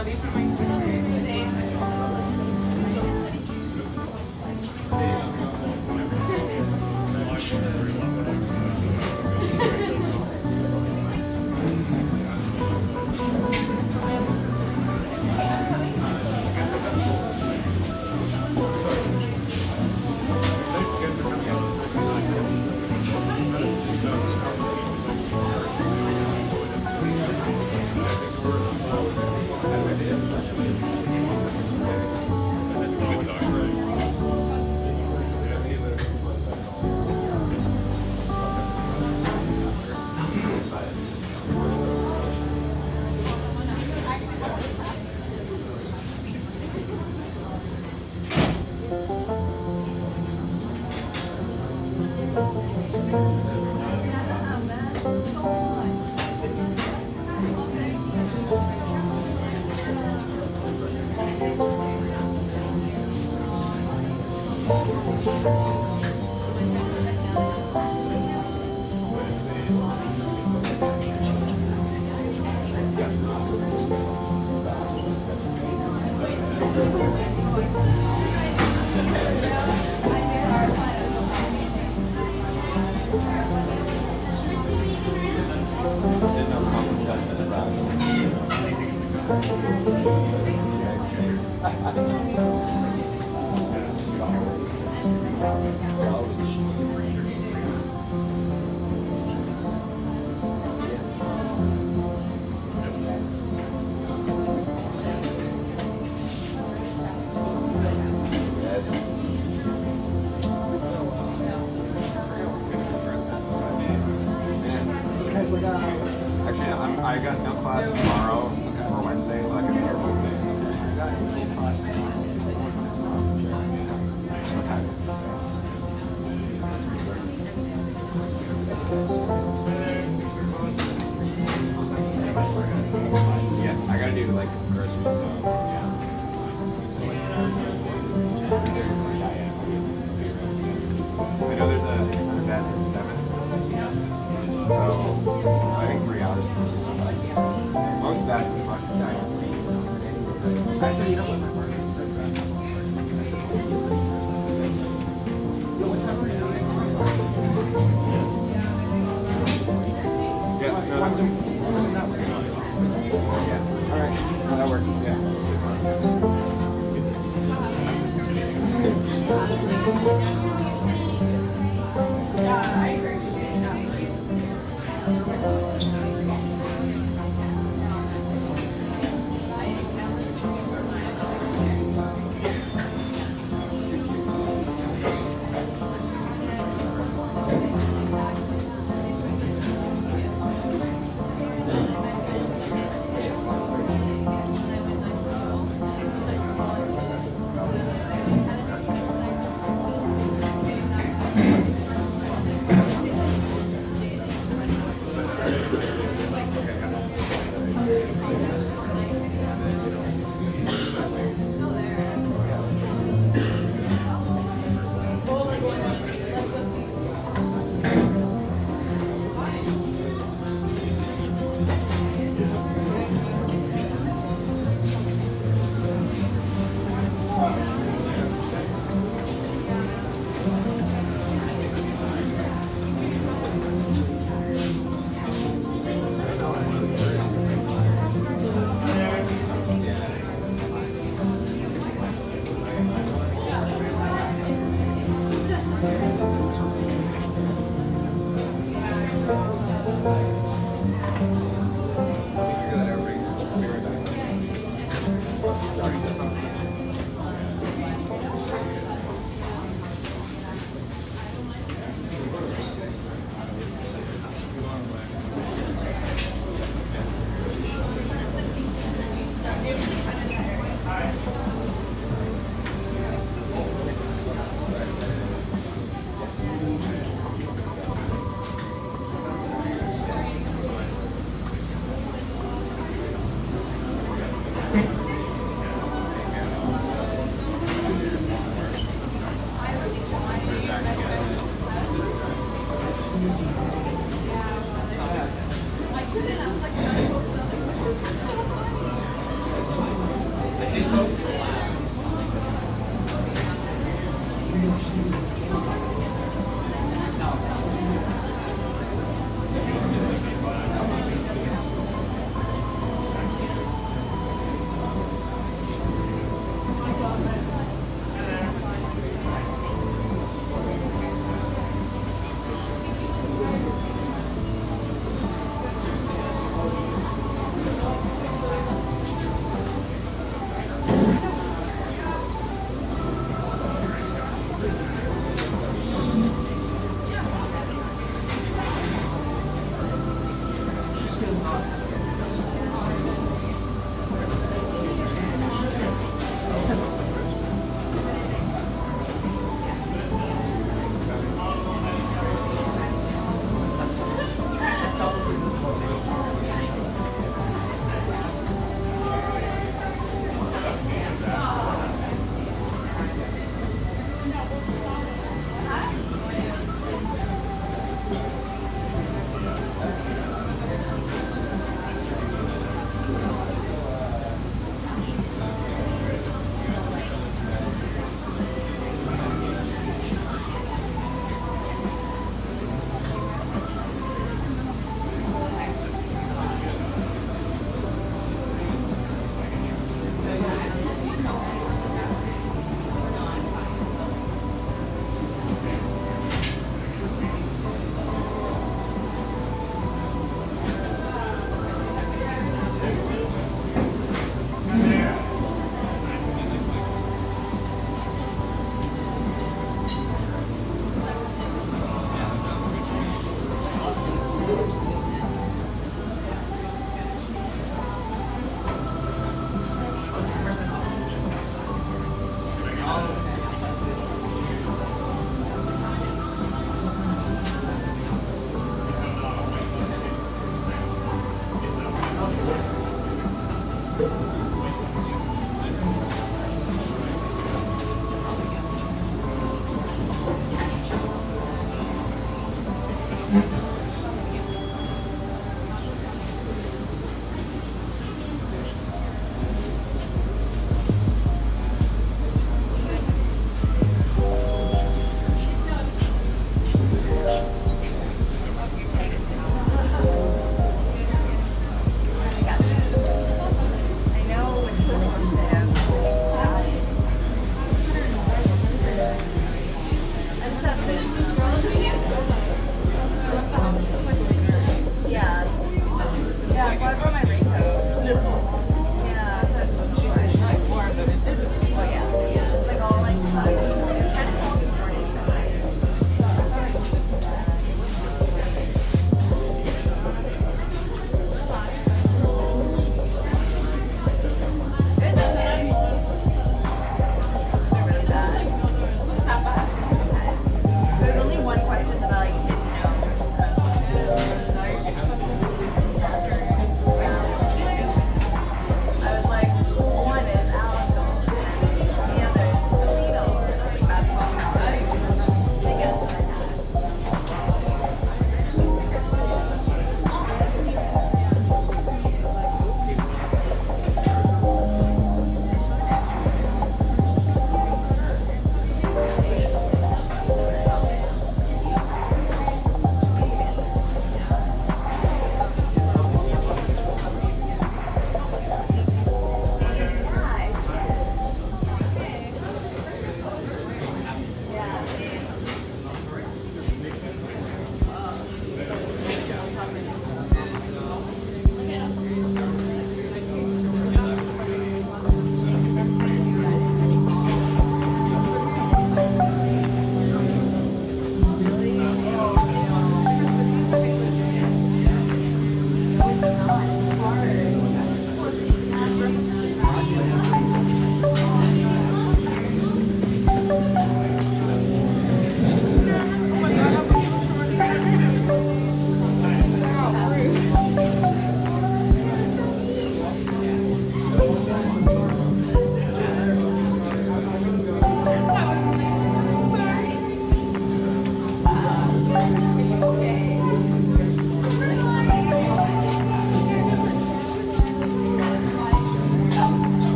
sorry for my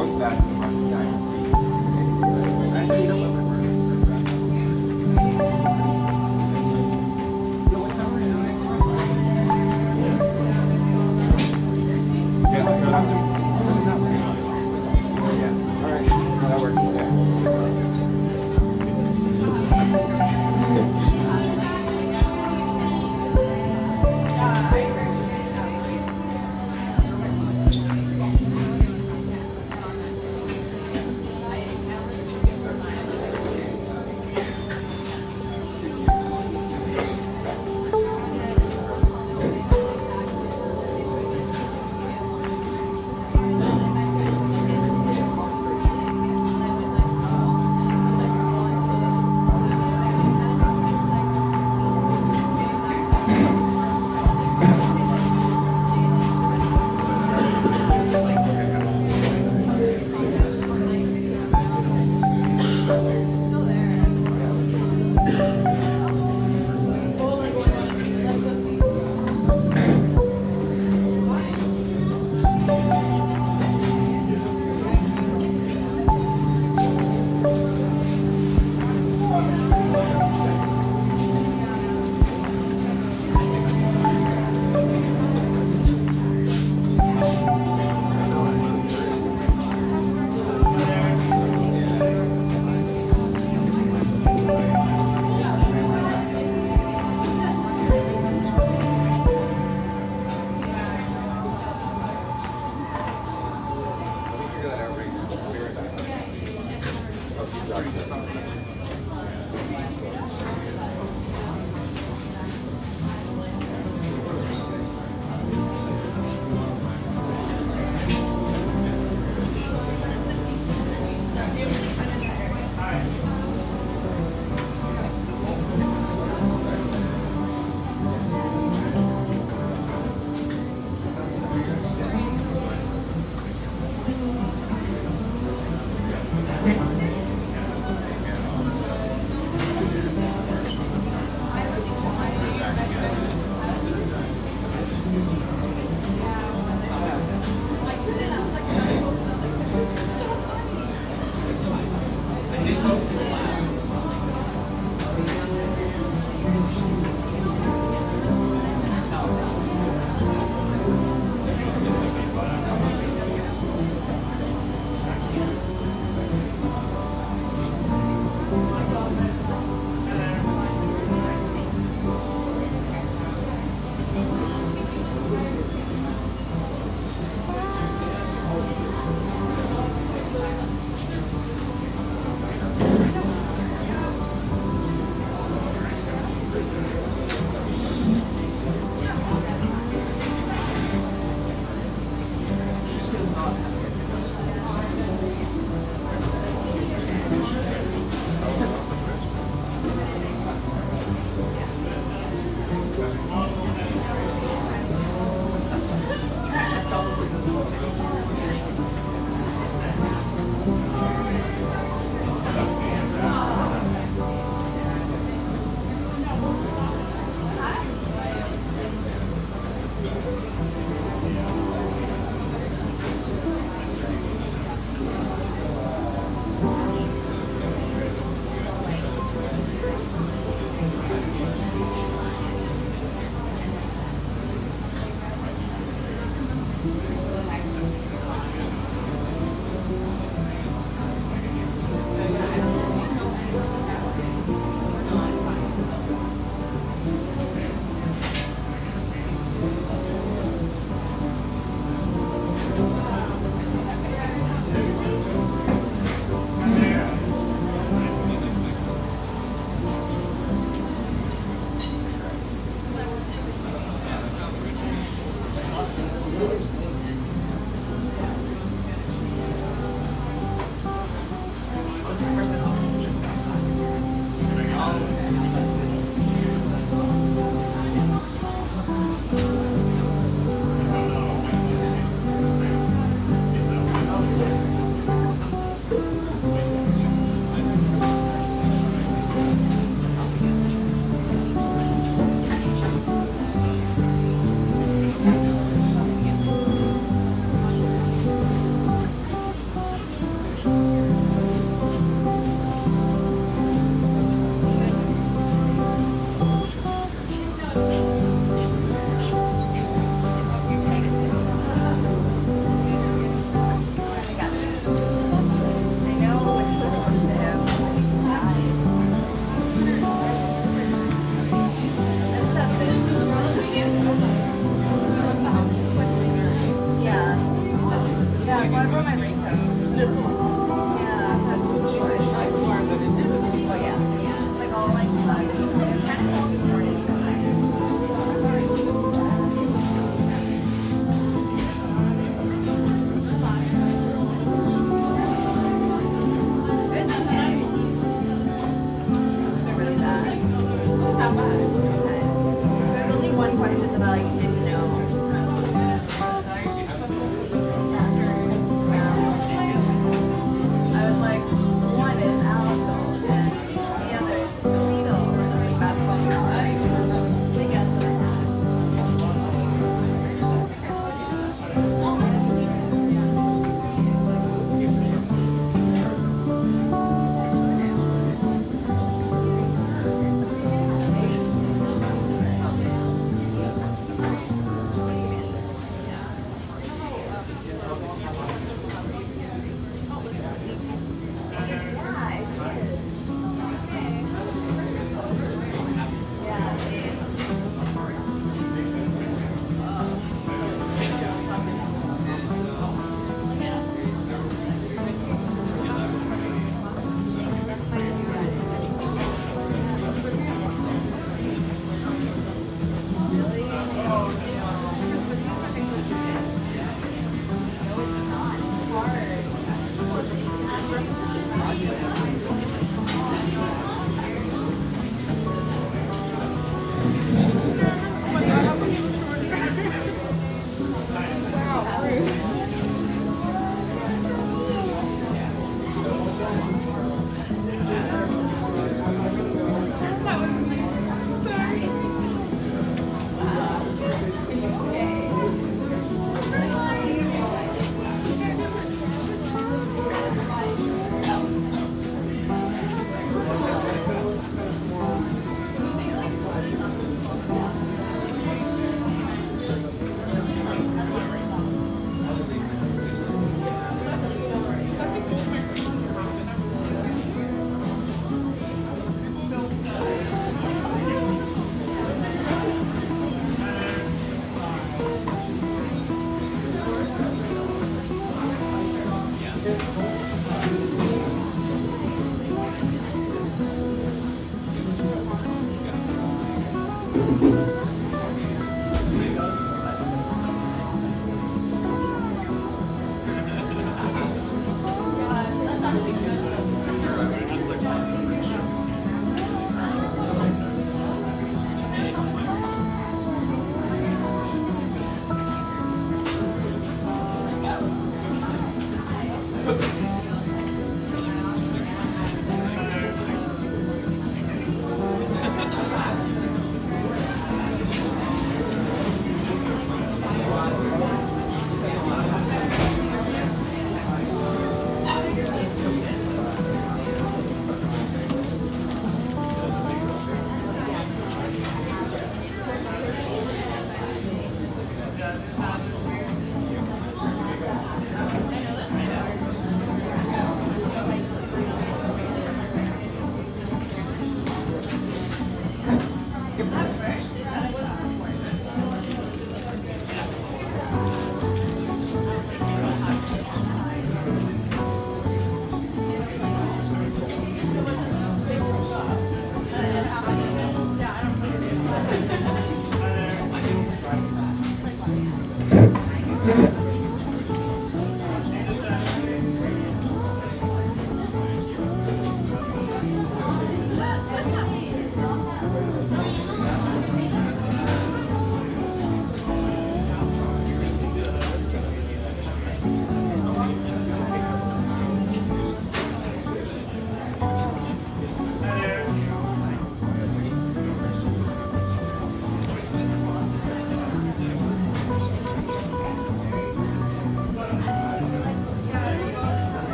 As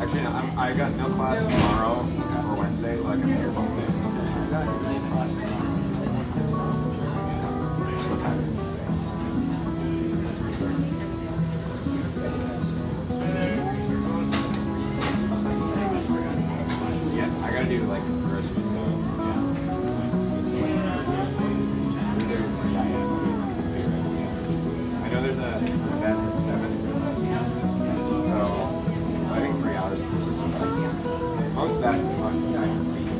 Actually, no, I got no class tomorrow or Wednesday, so I can hear both days. I got no class tomorrow. What time is it? Yeah, I gotta do like groceries, so yeah. I know there's a event at 7. So I think 3 hours for this one. Most stats are on the second season. Yeah.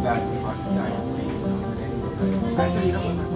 stats and fucking science. Actually, you know what?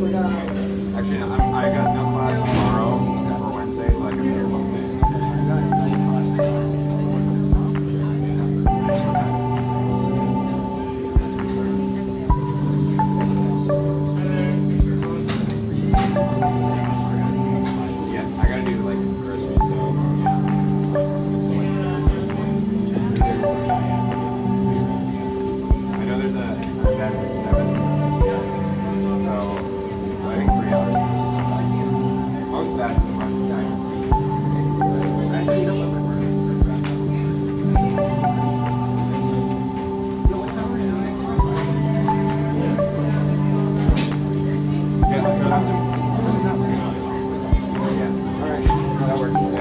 days ago. Actually, I got no class tomorrow for Wednesday, so I can be here both days. I got no class tomorrow. Yeah, I gotta do like grocery sale. I know there's a guy who's 7. That's the one that I can see. Yeah, alright, that works.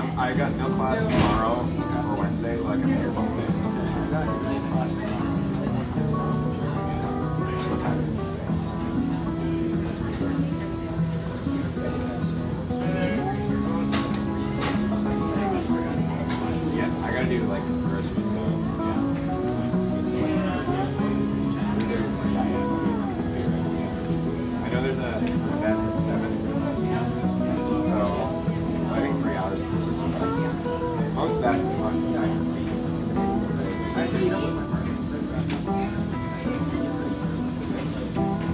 I got no class tomorrow or Wednesday, so I can do both days. I got no class tomorrow. What time is it? Yeah, I gotta do like grocery stuff. That's a lot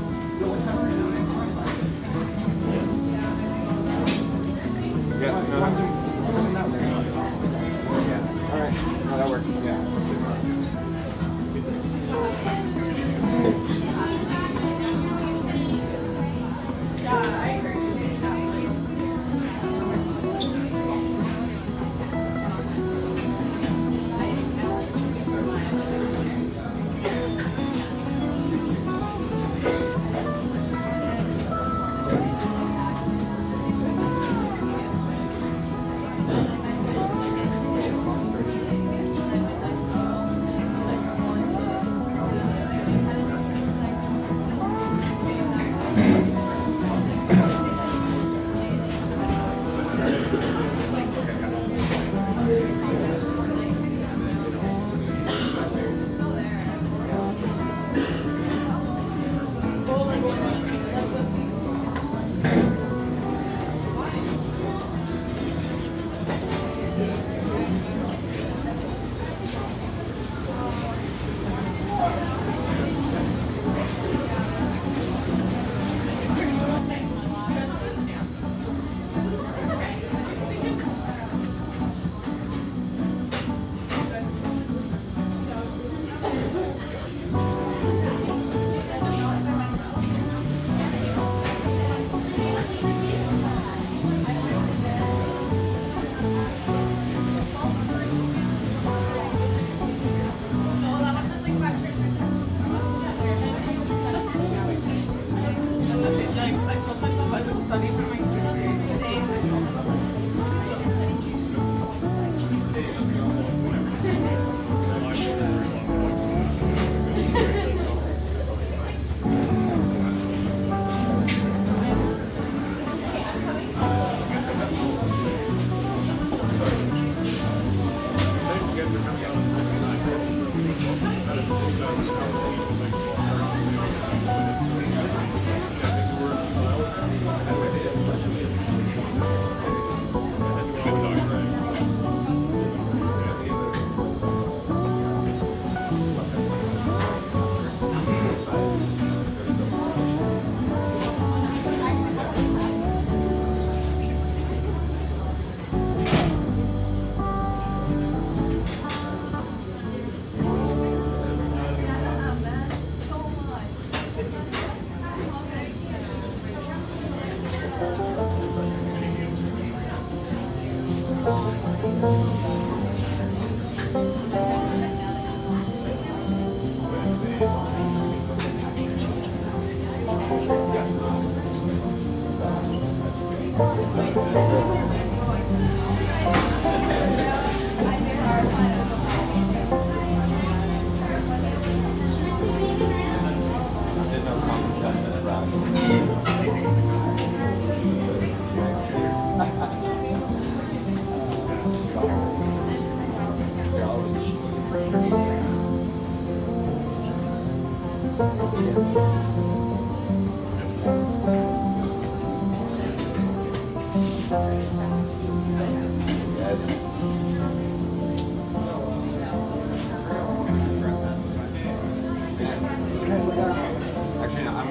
of science.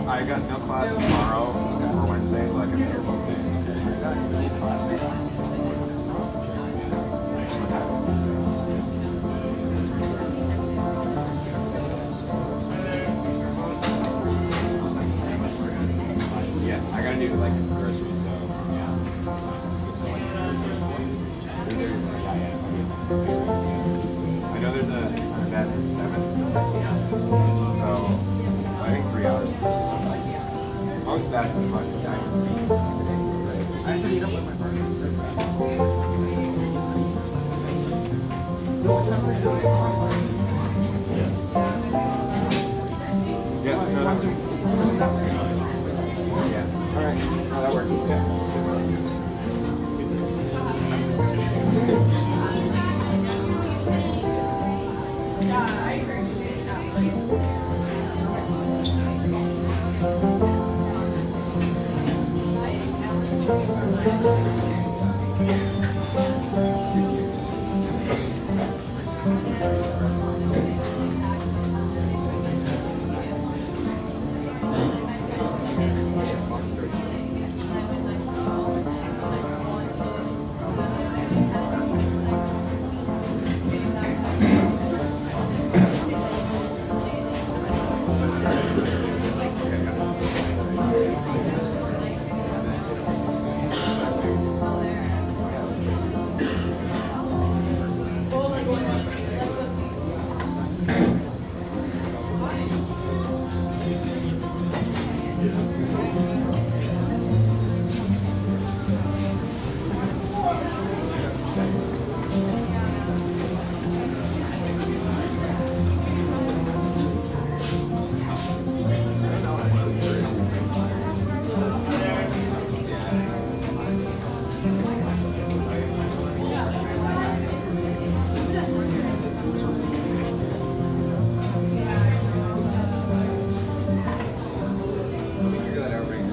I got no class tomorrow or Wednesday, so I can do both days. I got no class tomorrow. What time? Yeah, I gotta do like grocery stuff. Yeah. I know there's a bad at 7. So. I think 3 hours is so nice. Most stats in my science. I actually meet up with my partner. All right. No, that works. Figure that out right now.